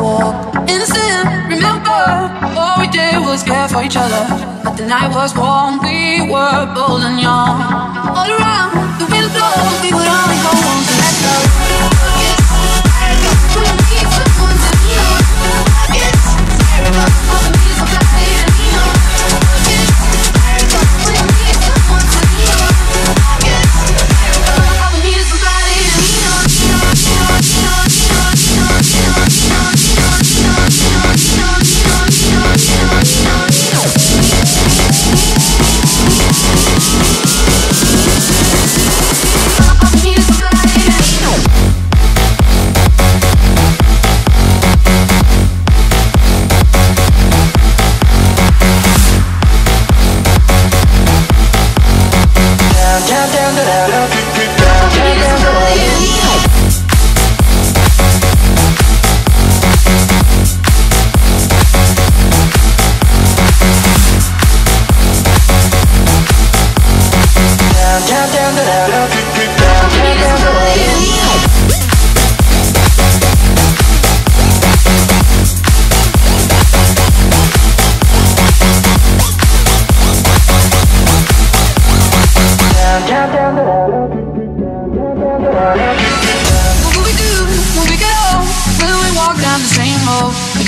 walk innocent, remember all we did was care for each other. But the night was warm, we were bold and young. All around, the wind blows, we would only go home to let go.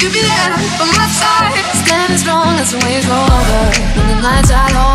Could be there by my side, stand as long as the waves roll over. When the nights are long.